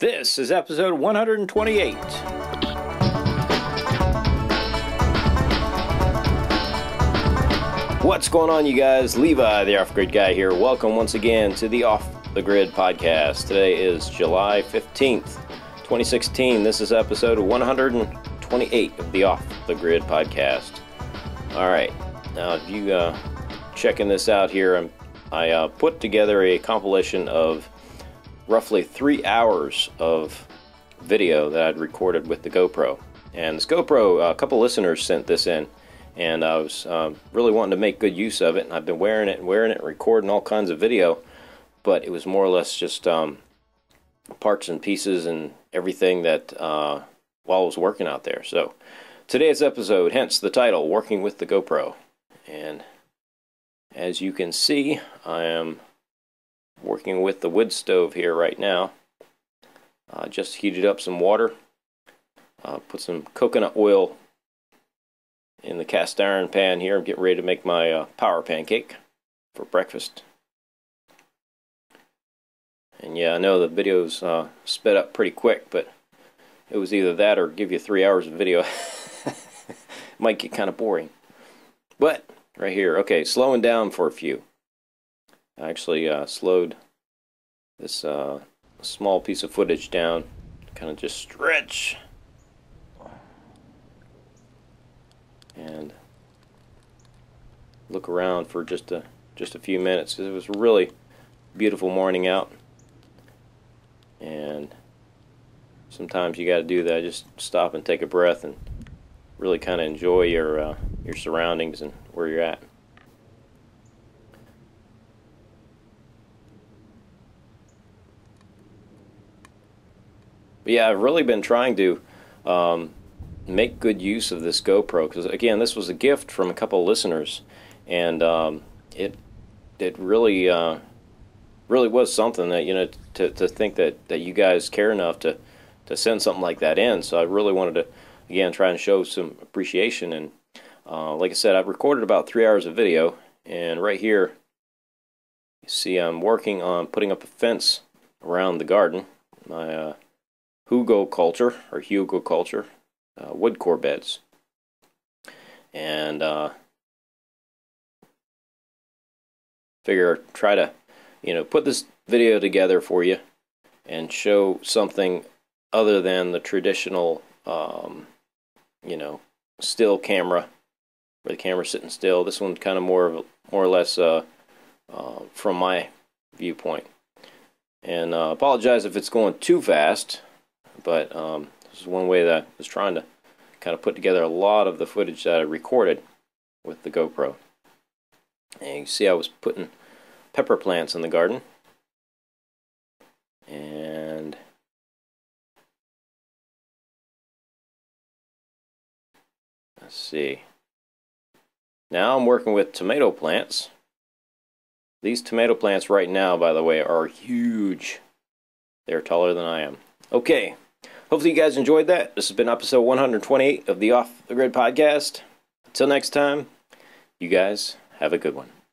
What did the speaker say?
This is episode 128. What's going on, you guys? Levi the Off-Grid Guy here. Welcome once again to the Off the Grid Podcast. Today is July 15th, 2016. This is episode 128 of the Off the Grid Podcast. All right. Now, if you checking this out here, I put together a compilation of roughly 3 hours of video that I'd recorded with the GoPro. And this GoPro, a couple listeners sent this in, and I was really wanting to make good use of it, and I've been wearing it, recording all kinds of video, but it was more or less just parts and pieces and everything that while I was working out there. So today's episode, hence the title, Working with the GoPro. And as you can see, I am working with the wood stove here right now. Just heated up some water, put some coconut oil in the cast iron pan here. I'm getting ready to make my power pancake for breakfast. And yeah, I know the video's sped up pretty quick, but it was either that or give you 3 hours of video. Might get kind of boring. But right here, okay, slowing down for a few. I actually slowed this small piece of footage down, kind of just stretch, and look around for just a few minutes. It was a really beautiful morning out, and sometimes you got to do that. Just stop and take a breath, and really kind of enjoy your surroundings and where you're at. But yeah, I've really been trying to make good use of this GoPro, because again, this was a gift from a couple of listeners, and it really really was something that, you know, to think that you guys care enough to send something like that in. So I really wanted to again try and show some appreciation, and like I said, I've recorded about 3 hours of video, and right here you see I'm working on putting up a fence around the garden. My Hügelkultur or Hügelkultur wood core beds, and figure try to, you know, put this video together for you and show something other than the traditional you know, still camera where the camera's sitting still. This one's kind of more or less from my viewpoint. And I apologize if it's going too fast, but this is one way that I was trying to kind of put together a lot of the footage that I recorded with the GoPro. And you can see I was putting pepper plants in the garden. And let's see. Now I'm working with tomato plants. These tomato plants right now, by the way, are huge. They're taller than I am. Okay. Hopefully you guys enjoyed that. This has been episode 128 of the Off the Grid Podcast. Until next time, you guys have a good one.